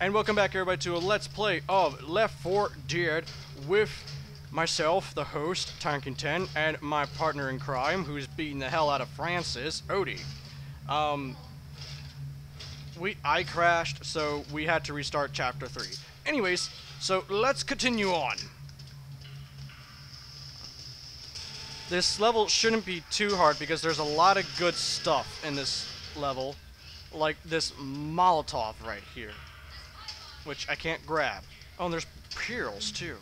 And welcome back, everybody, to a Let's Play of Left 4 Dead with myself, the host, Tankin10, and my partner in crime, who's beating the hell out of Francis, Odie. I crashed, so we had to restart Chapter 3. Anyways, so let's continue on. This level shouldn't be too hard because there's a lot of good stuff in this level, like this Molotov right here, which I can't grab. Oh, and there's Beryl's too.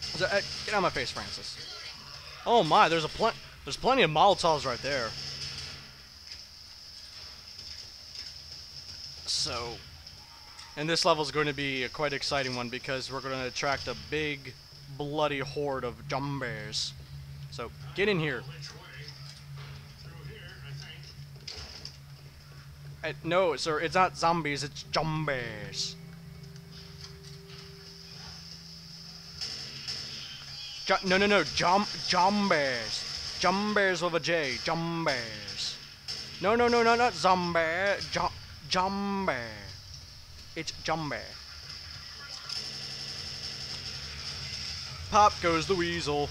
So, get out of my face, Francis. Oh my, there's plenty of Molotovs right there. So, and this level is going to be a quite exciting one because we're going to attract a big bloody horde of zombies. So, get in here. No, sir, it's not zombies, it's zombies. No, zombies. Zombies with a J, zombies. No, not zombie, zombie. It's zombie. Pop goes the weasel.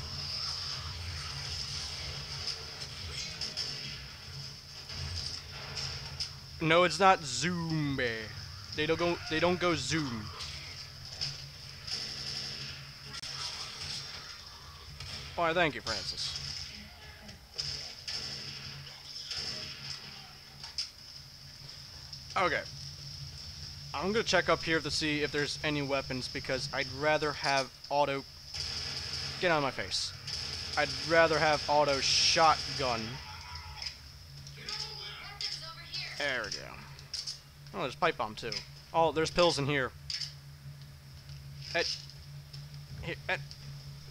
No, it's not zombie. They don't go zoom. Why, thank you, Francis. Okay. I'm gonna check up here to see if there's any weapons because I'd rather have auto... Get out of my face. I'd rather have auto shotgun. There we go. Oh, there's pipe bomb too. Oh, there's pills in here.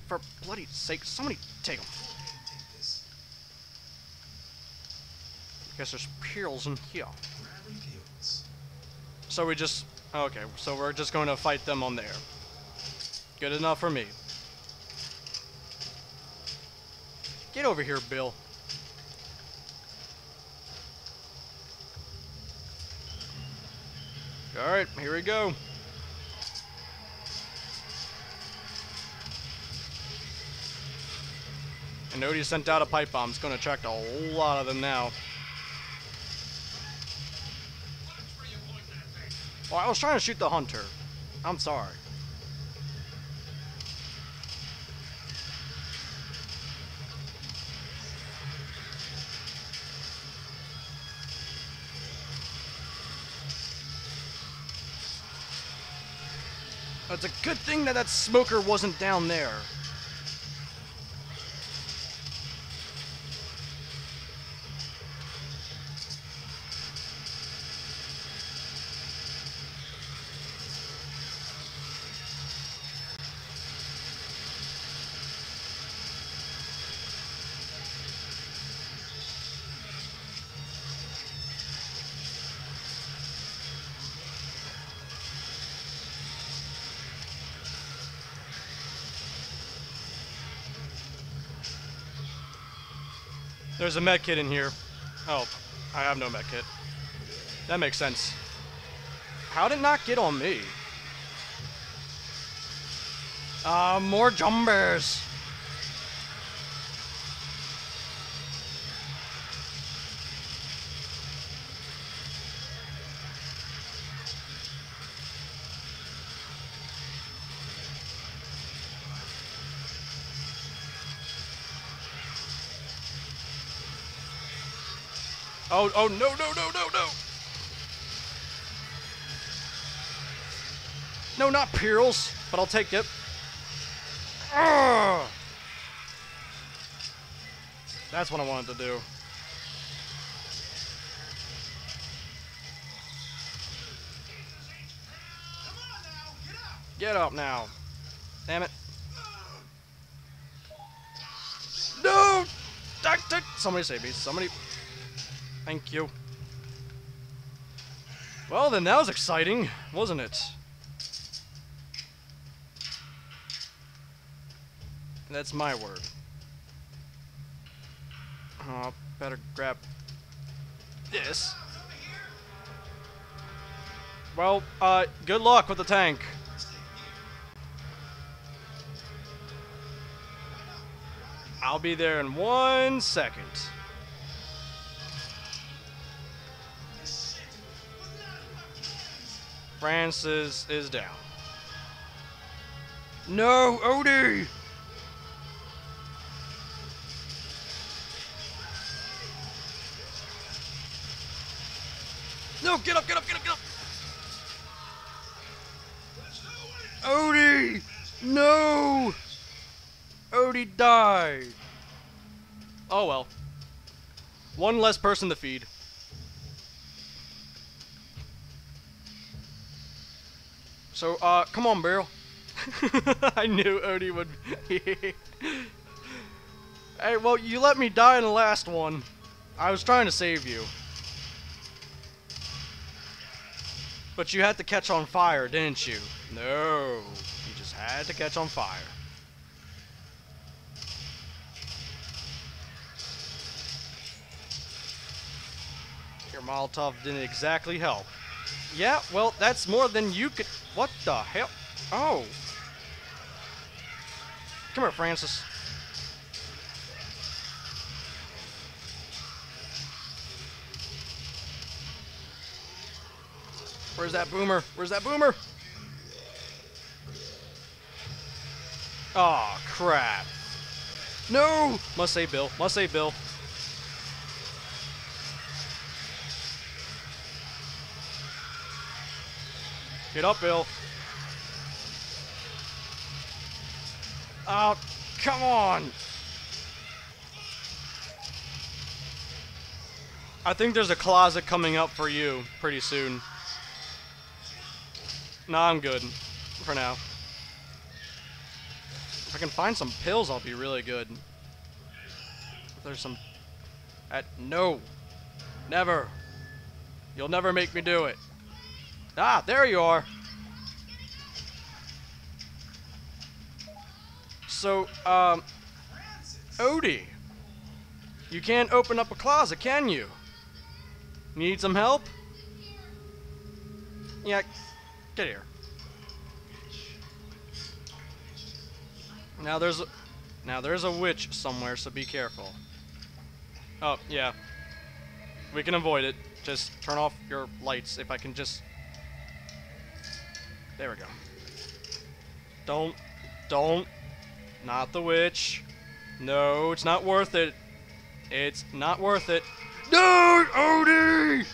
For bloody sake, somebody take them. I guess there's pills in here. So we just... Okay, so we're just going to fight them on there. Good enough for me. Get over here, Bill. Alright, here we go. And Odie sent out a pipe bomb. It's going to attract a whole lot of them now. Well, I was trying to shoot the Hunter. I'm sorry. It's a good thing that Smoker wasn't down there. There's a med kit in here. Oh, I have no med kit. That makes sense. How did it not get on me? More zombies. Oh, no. No, not Perils, but I'll take it. Ugh. That's what I wanted to do. Get up now. Damn it. No! Somebody save me. Somebody... Thank you. Well, then that was exciting, wasn't it? That's my word. Oh, better grab this. Well, good luck with the tank. I'll be there in 1 second. Francis is down. No, Odie! No, get up, get up, get up, get up! Odie! No! Odie died! Oh well. One less person to feed. So, come on, Beryl. I knew Odie would be. Hey, well, you let me die in the last one. I was trying to save you. But you had to catch on fire, didn't you? No. You just had to catch on fire. Your Molotov didn't exactly help. Yeah, well, that's more than you could... What the hell? Oh. Come here, Francis. Where's that Boomer? Where's that Boomer? Oh, crap. No! Must say Bill. Must say Bill. Get up, Bill. Oh, come on! I think there's a closet coming up for you pretty soon. Nah, I'm good for now. If I can find some pills, I'll be really good. If there's some... No! Never! You'll never make me do it. Ah, there you are. So, Odie, you can't open up a closet, can you? Need some help? Yeah, get here. Now there's a witch somewhere, so be careful. Oh, yeah. We can avoid it. Just turn off your lights if I can just... There we go. Don't. Not the witch. No, it's not worth it. It's not worth it. No, Odie!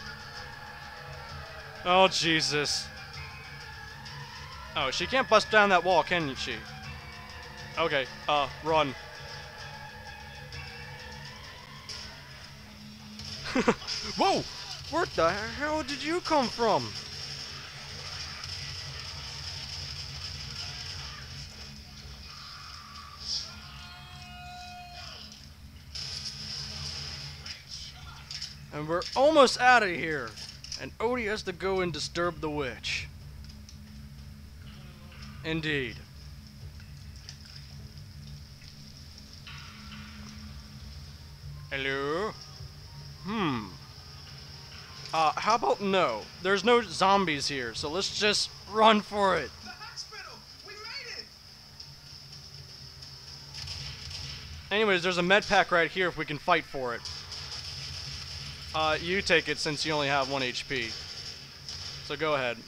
Oh, Jesus. Oh, she can't bust down that wall, can she? Okay, run. Whoa! Where the hell did you come from? And we're almost out of here. And Odie has to go and disturb the witch. Indeed. Hello? How about no? There's no zombies here, so let's just run for it. The hospital! We made it! Anyways, there's a med pack right here if we can fight for it. You take it since you only have 1 HP. So go ahead.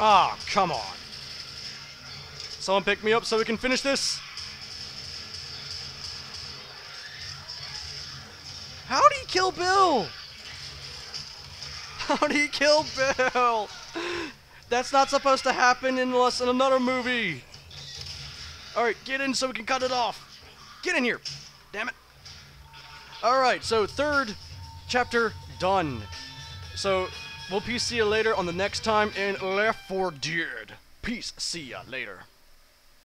Ah, come on. Someone pick me up so we can finish this? How do you kill Bill? How do you kill Bill? That's not supposed to happen unless in another movie. Alright, get in so we can cut it off. Get in here. Damn it. Alright, so 3rd chapter done. So, we'll see you later on the next time in Left 4 Dead. Peace. See ya later.